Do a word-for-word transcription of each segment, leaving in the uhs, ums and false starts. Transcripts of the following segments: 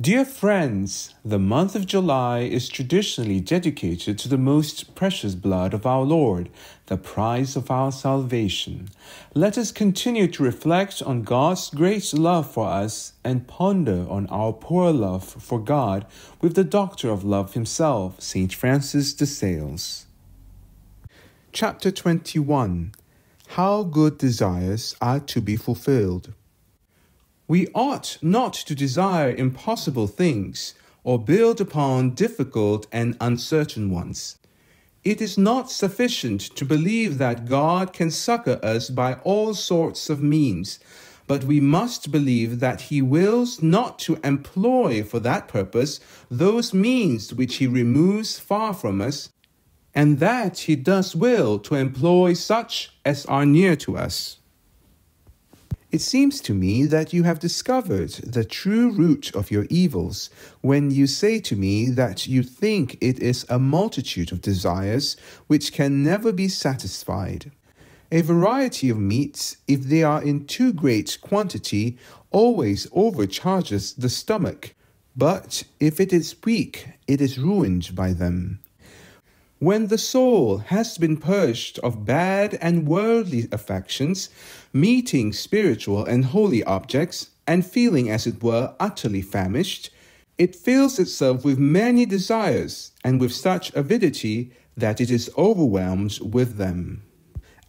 Dear friends, the month of July is traditionally dedicated to the most precious blood of our Lord, the price of our salvation. Let us continue to reflect on God's great love for us and ponder on our poor love for God with the Doctor of Love himself, Saint Francis de Sales. Chapter twenty-one. How Good Desires Are to be Fulfilled. We ought not to desire impossible things or build upon difficult and uncertain ones. It is not sufficient to believe that God can succor us by all sorts of means, but we must believe that He wills not to employ for that purpose those means which He removes far from us, and that He does will to employ such as are near to us. It seems to me that you have discovered the true root of your evils when you say to me that you think it is a multitude of desires which can never be satisfied. A variety of meats, if they are in too great quantity, always overcharges the stomach, but if it is weak, it is ruined by them. When the soul has been purged of bad and worldly affections, meeting spiritual and holy objects, and feeling, as it were, utterly famished, it fills itself with many desires, and with such avidity that it is overwhelmed with them.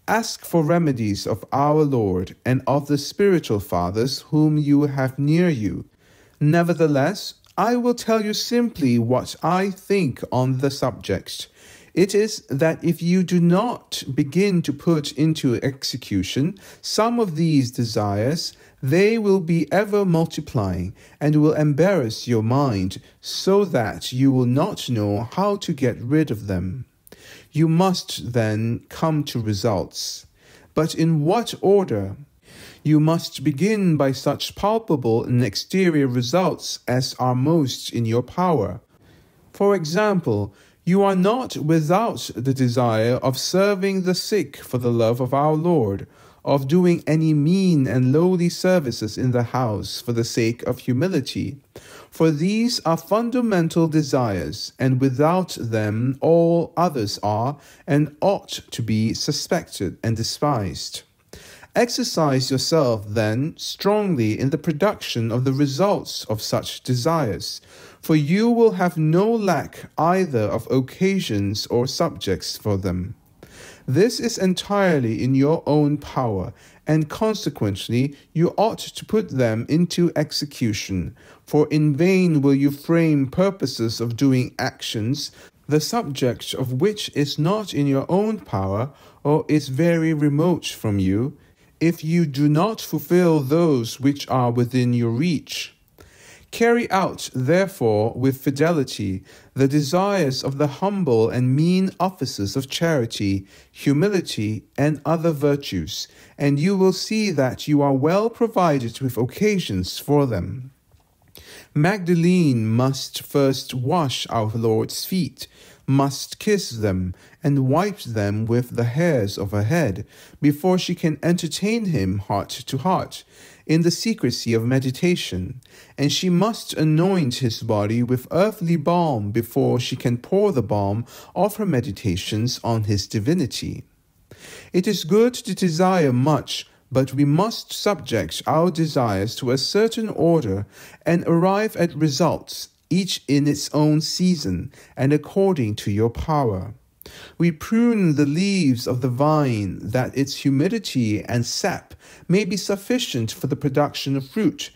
Ask for remedies of our Lord and of the spiritual fathers whom you have near you. Nevertheless, I will tell you simply what I think on the subject. It is that if you do not begin to put into execution some of these desires, they will be ever multiplying and will embarrass your mind so that you will not know how to get rid of them. You must then come to results. But in what order? You must begin by such palpable and exterior results as are most in your power. For example, you are not without the desire of serving the sick for the love of our Lord, of doing any mean and lowly services in the house for the sake of humility. For these are fundamental desires, and without them all others are and ought to be suspected and despised. Exercise yourself, then, strongly in the production of the results of such desires, for you will have no lack either of occasions or subjects for them. This is entirely in your own power, and consequently you ought to put them into execution, for in vain will you frame purposes of doing actions, the subject of which is not in your own power or is very remote from you, if you do not fulfill those which are within your reach. Carry out, therefore, with fidelity the desires of the humble and mean offices of charity, humility, and other virtues, and you will see that you are well provided with occasions for them. Magdalene must first wash our Lord's feet, must kiss them, and wipe them with the hairs of her head, before she can entertain him heart to heart, in the secrecy of meditation, and she must anoint his body with earthly balm before she can pour the balm of her meditations on his divinity. It is good to desire much, but we must subject our desires to a certain order and arrive at results, each in its own season and according to your power. We prune the leaves of the vine that its humidity and sap may be sufficient for the production of fruit,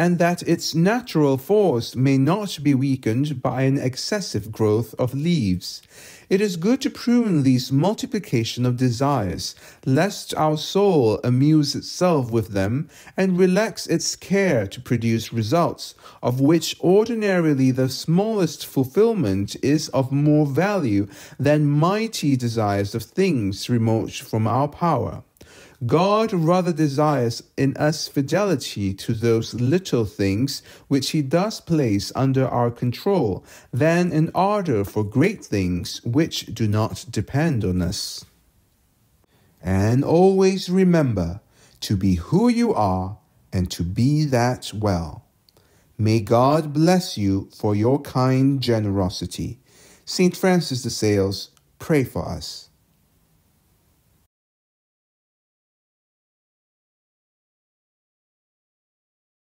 and that its natural force may not be weakened by an excessive growth of leaves. It is good to prune these multiplication of desires, lest our soul amuse itself with them and relax its care to produce results, of which ordinarily the smallest fulfillment is of more value than mighty desires of things remote from our power. God rather desires in us fidelity to those little things which He does place under our control, than an ardor for great things which do not depend on us. And always remember to be who you are and to be that well. May God bless you for your kind generosity. Saint Francis de Sales, pray for us.